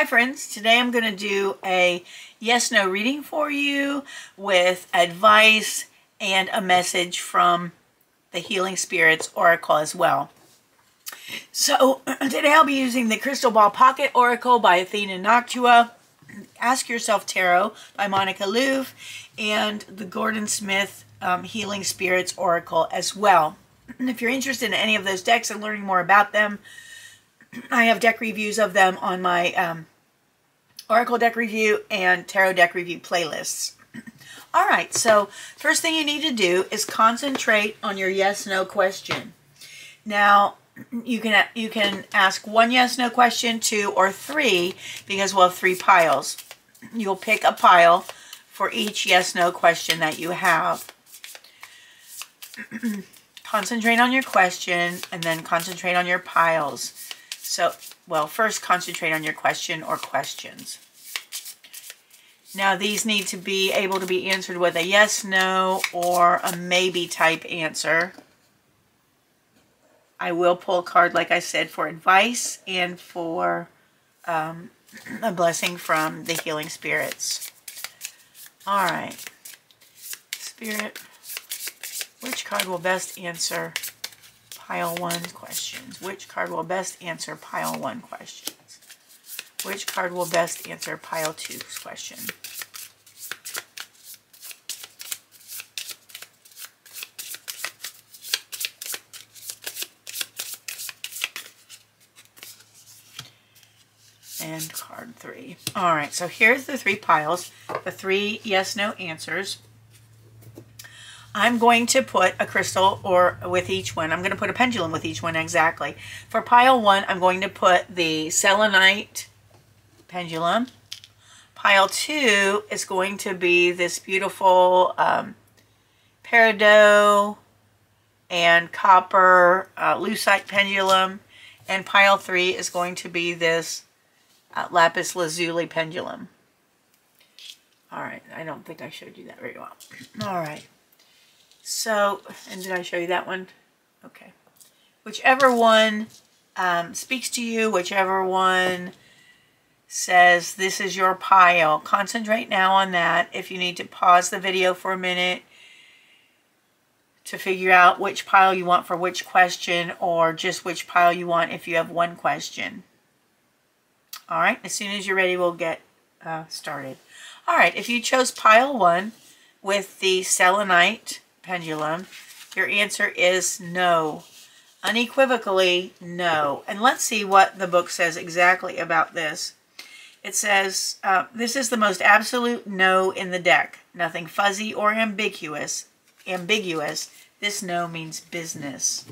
Hi friends, today I'm going to do a yes-no reading for you with advice and a message from the Healing Spirits Oracle as well. So today I'll be using the Crystal Ball Pocket Oracle by Athene Noctua, Ask Yourself Tarot by Monica Luve, and the Gordon Smith Healing Spirits Oracle as well. If you're interested in any of those decks and learning more about them, I have deck reviews of them on my Oracle deck review and Tarot deck review playlists. All right, so first thing you need to do is concentrate on your yes/no question. Now, you can ask one yes/no question, two, or three, because we'll have three piles. You'll pick a pile for each yes/no question that you have. Concentrate on your question and then concentrate on your piles. So, well, first concentrate on your question or questions. Now, these need to be able to be answered with a yes, no, or a maybe type answer. I will pull a card, like I said, for advice and for a blessing from the Healing Spirits. All right. Spirit, which card will best answer Pile 1 questions? Which card will best answer Pile 1 questions? Which card will best answer Pile 2 question? And card 3. All right, so here's the three piles, the three yes/no answers. I'm going to put a crystal or with each one. I'm going to put a pendulum with each one exactly. For pile 1, I'm going to put the selenite pendulum. Pile 2 is going to be this beautiful peridot and copper lucite pendulum. And pile 3 is going to be this lapis lazuli pendulum. All right. I don't think I showed you that very well. All right. So, and did I show you that one? Okay. Whichever one speaks to you, whichever one says this is your pile, concentrate now on that. If you need to pause the video for a minute to figure out which pile you want for which question, or just which pile you want if you have one question. All right. As soon as you're ready, we'll get started. All right. If you chose pile 1 with the selenite pendulum, your answer is no. Unequivocally, no. And let's see what the book says exactly about this. It says, this is the most absolute no in the deck. Nothing fuzzy or ambiguous. This no means business.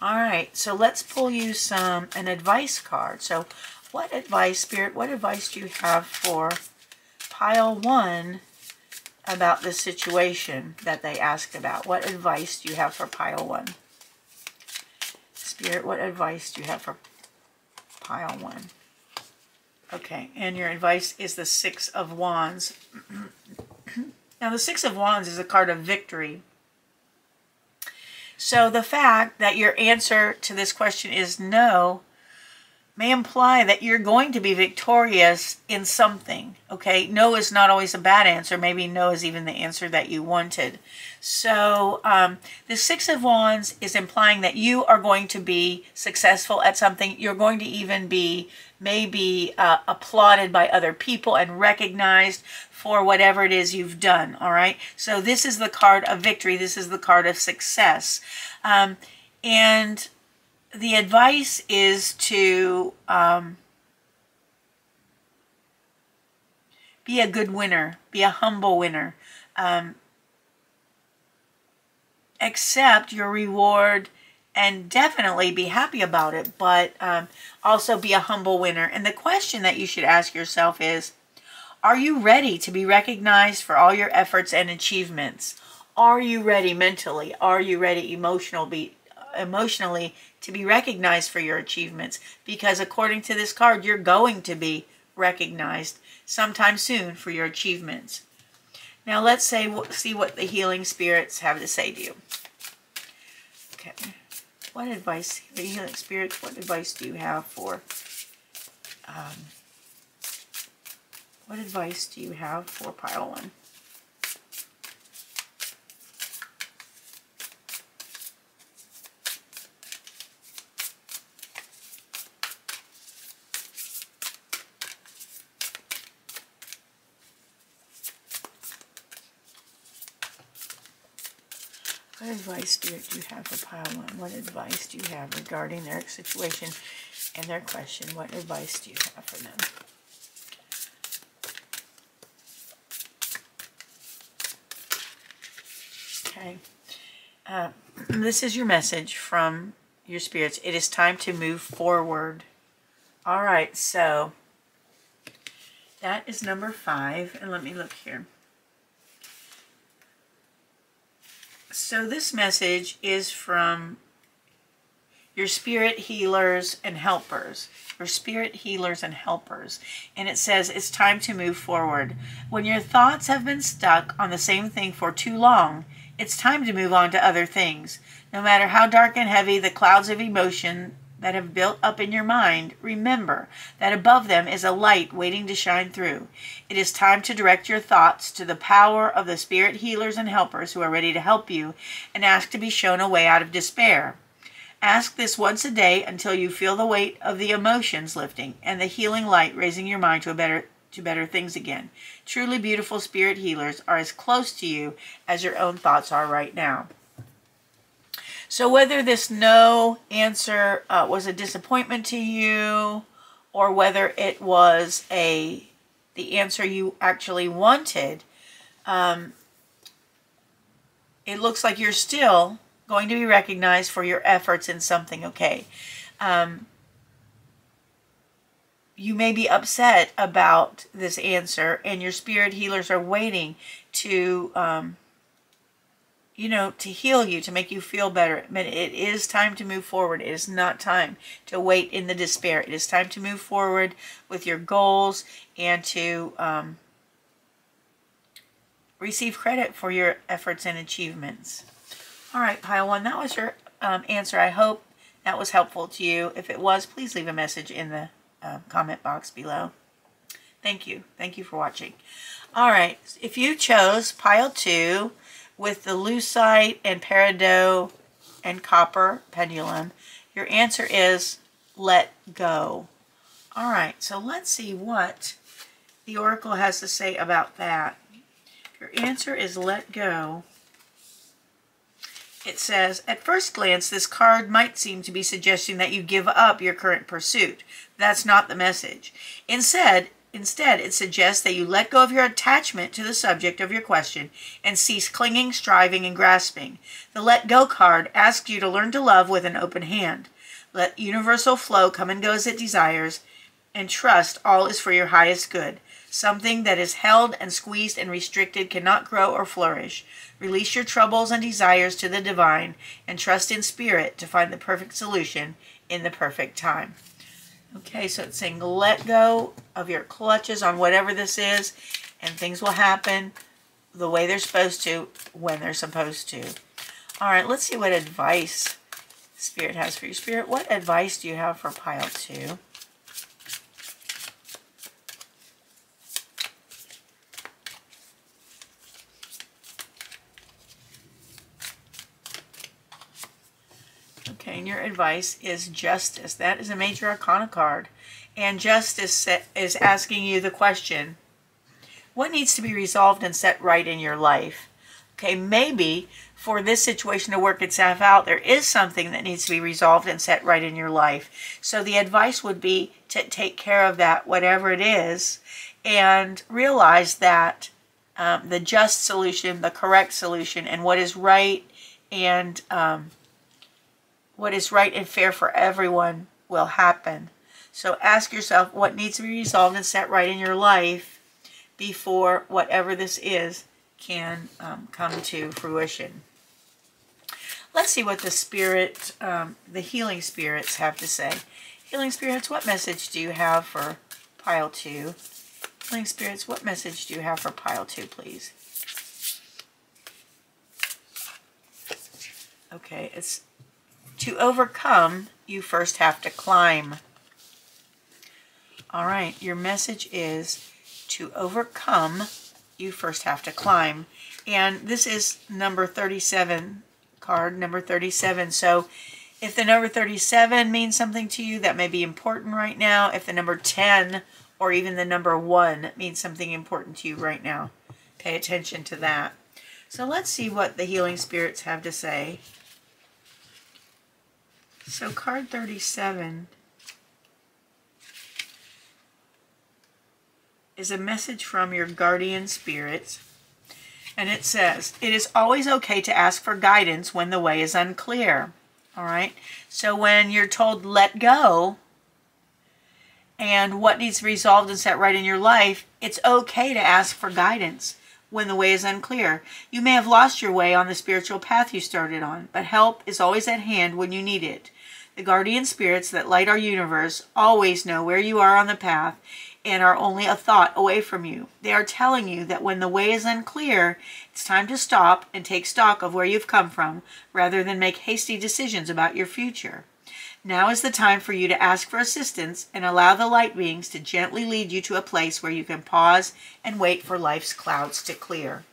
All right, so let's pull you an advice card. So what advice, Spirit, what advice do you have for pile 1 about the situation that they asked about? What advice do you have for pile 1? Spirit, what advice do you have for pile 1? Okay, and your advice is the 6 of Wands. Now, the 6 of Wands is a card of victory. So the fact that your answer to this question is no may imply that you're going to be victorious in something, okay? No is not always a bad answer. Maybe no is even the answer that you wanted. So the 6 of Wands is implying that you are going to be successful at something. You're going to even be maybe applauded by other people and recognized for whatever it is you've done, all right? So this is the card of victory. This is the card of success. And the advice is to be a good winner, be a humble winner. Accept your reward and definitely be happy about it, but also be a humble winner. And the question that you should ask yourself is, are you ready to be recognized for all your efforts and achievements? Are you ready mentally? Are you ready emotionally to be recognized for your achievements? Because according to this card, you're going to be recognized sometime soon for your achievements. Now let's see what the Healing Spirits have to say to you. Okay, what advice, the Healing Spirits, what advice do you have for What advice do you have for pile one? What advice, Spirit, do you have for pile one? What advice do you have regarding their situation and their question? What advice do you have for them? Okay. This is your message from your spirits. It is time to move forward. All right, so that is number 5. And let me look here. So this message is from your spirit healers and helpers. Your spirit healers and helpers. And it says, it's time to move forward. When your thoughts have been stuck on the same thing for too long, it's time to move on to other things. No matter how dark and heavy the clouds of emotion that have built up in your mind, remember that above them is a light waiting to shine through. It is time to direct your thoughts to the power of the spirit healers and helpers who are ready to help you and ask to be shown a way out of despair. Ask this once a day until you feel the weight of the emotions lifting and the healing light raising your mind to better things again. Truly beautiful spirit healers are as close to you as your own thoughts are right now. So whether this no answer was a disappointment to you, or whether it was the answer you actually wanted, it looks like you're still going to be recognized for your efforts in something. Okay, you may be upset about this answer, and your spirit healers are waiting to to heal you, to make you feel better. But it is time to move forward. It is not time to wait in the despair. It is time to move forward with your goals and to receive credit for your efforts and achievements. All right, pile one, that was your answer. I hope that was helpful to you. If it was, please leave a message in the comment box below. Thank you. Thank you for watching. All right, if you chose pile 2, with the lucite and peridot and copper pendulum, your answer is let go. All right, so let's see what the oracle has to say about that. If your answer is let go, it says, at first glance, this card might seem to be suggesting that you give up your current pursuit. That's not the message. Instead, it suggests that you let go of your attachment to the subject of your question and cease clinging, striving, and grasping. The Let Go card asks you to learn to love with an open hand. Let universal flow come and go as it desires, and trust all is for your highest good. Something that is held and squeezed and restricted cannot grow or flourish. Release your troubles and desires to the divine and trust in spirit to find the perfect solution in the perfect time. Okay, so it's saying let go of your clutches on whatever this is, and things will happen the way they're supposed to, when they're supposed to. All right, let's see what advice Spirit has for you. Spirit, what advice do you have for pile 2? Okay, and your advice is justice. That is a major arcana card. And justice is asking you the question, what needs to be resolved and set right in your life? Okay, maybe for this situation to work itself out, there is something that needs to be resolved and set right in your life. So the advice would be to take care of that, whatever it is, and realize that the just solution, the correct solution, and what is right and what is right and fair for everyone will happen. So ask yourself what needs to be resolved and set right in your life before whatever this is can come to fruition. Let's see what the spirit, the healing spirits have to say. Healing spirits, what message do you have for pile 2? Healing spirits, what message do you have for pile 2, please? Okay, it's to overcome, you first have to climb. All right, your message is to to overcome, you first have to climb. And this is number 37, card number 37. So if the number 37 means something to you, that may be important right now. If the number 10 or even the number 1 means something important to you right now, pay attention to that. So let's see what the healing spirits have to say. So card 37 is a message from your guardian spirits. And it says, it is always okay to ask for guidance when the way is unclear. All right. So when you're told, let go, and what needs resolved and set right in your life, it's okay to ask for guidance when the way is unclear. You may have lost your way on the spiritual path you started on, but help is always at hand when you need it. The guardian spirits that light our universe always know where you are on the path and are only a thought away from you. They are telling you that when the way is unclear, it's time to stop and take stock of where you've come from, rather than make hasty decisions about your future. Now is the time for you to ask for assistance and allow the light beings to gently lead you to a place where you can pause and wait for life's clouds to clear.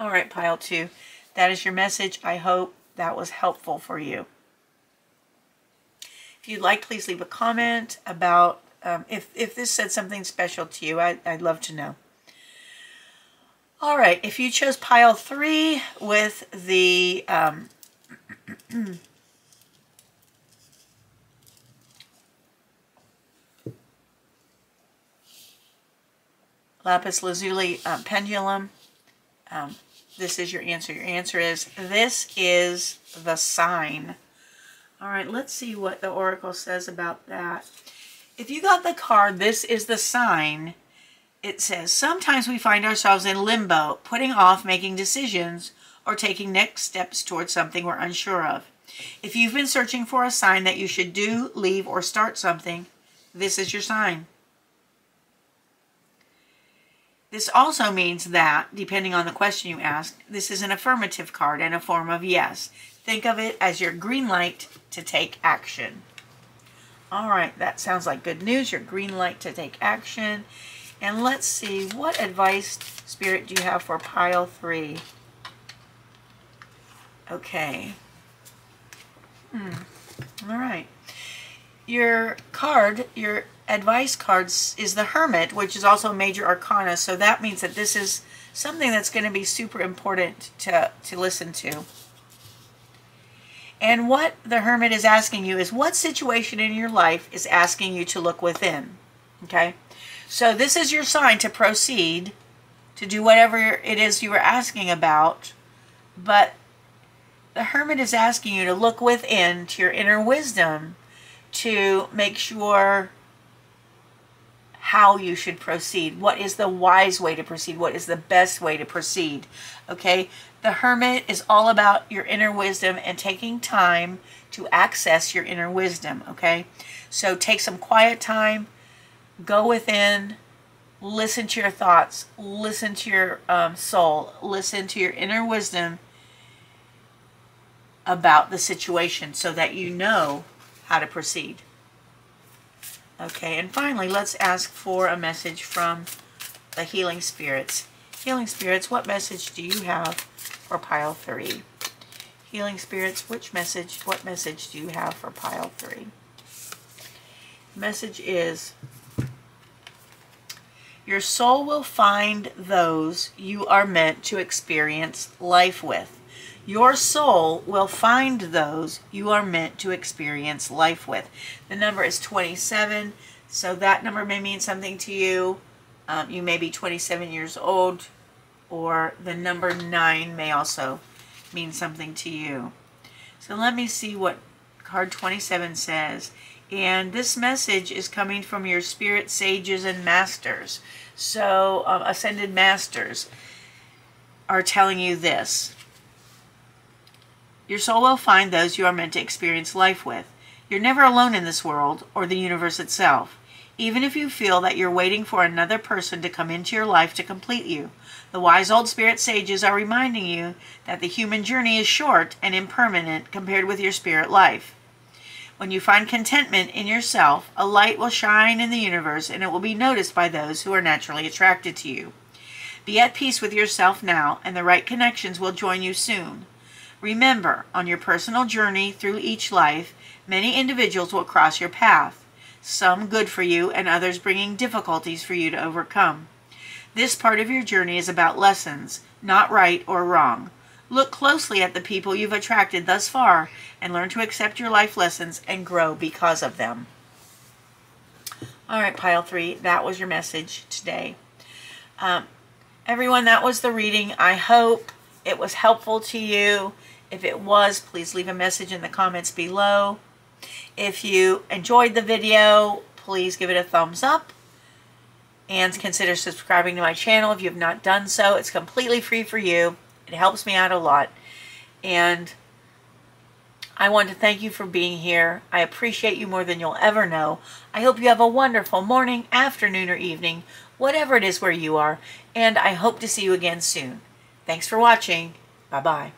All right, pile 2. That is your message. I hope that was helpful for you. If you'd like, please leave a comment about if this said something special to you. I'd love to know. All right, if you chose pile 3 with the lapis lazuli pendulum, this is your answer. Your answer is, this is the sign. All right, let's see what the oracle says about that. If you got the card, this is the sign, it says, sometimes we find ourselves in limbo, putting off making decisions or taking next steps towards something we're unsure of. If you've been searching for a sign that you should do, leave, or start something, this is your sign. This also means that, depending on the question you ask, this is an affirmative card and a form of yes. Think of it as your green light to take action. All right, that sounds like good news, your green light to take action. And let's see, what advice, Spirit, do you have for pile 3? Okay. All right. Your card, your advice card, is the Hermit, which is also Major Arcana. So that means that this is something that's going to be super important to listen to. And what the Hermit is asking you is, what situation in your life is asking you to look within? Okay? So this is your sign to proceed, to do whatever it is you were asking about. But the Hermit is asking you to look within to your inner wisdom to make sure how you should proceed. What is the wise way to proceed? What is the best way to proceed? Okay? The Hermit is all about your inner wisdom and taking time to access your inner wisdom, okay? So take some quiet time, go within, listen to your thoughts, listen to your soul, listen to your inner wisdom about the situation so that you know how to proceed. Okay, and finally, let's ask for a message from the Healing Spirits. Healing Spirits, what message do you have for pile 3? Healing Spirits, what message do you have for pile 3? The message is, your soul will find those you are meant to experience life with. Your soul will find those you are meant to experience life with. The number is 27, so that number may mean something to you. You may be 27 years old, or the number 9 may also mean something to you. So let me see what card 27 says. And this message is coming from your spirit sages and masters. So ascended masters are telling you this. Your soul will find those you are meant to experience life with. You're never alone in this world or the universe itself. Even if you feel that you're waiting for another person to come into your life to complete you, the wise old spirit sages are reminding you that the human journey is short and impermanent compared with your spirit life. When you find contentment in yourself, a light will shine in the universe and it will be noticed by those who are naturally attracted to you. Be at peace with yourself now, and the right connections will join you soon. Remember, on your personal journey through each life, many individuals will cross your path, some good for you and others bringing difficulties for you to overcome. This part of your journey is about lessons, not right or wrong. Look closely at the people you've attracted thus far and learn to accept your life lessons and grow because of them. All right, pile three, that was your message today. Everyone, that was the reading. I hope it was helpful to you. If it was, please leave a message in the comments below. If you enjoyed the video, please give it a thumbs up and consider subscribing to my channel if you have not done so. It's completely free for you. It helps me out a lot. And I want to thank you for being here. I appreciate you more than you'll ever know. I hope you have a wonderful morning, afternoon, or evening, whatever it is where you are. And I hope to see you again soon. Thanks for watching. Bye-bye.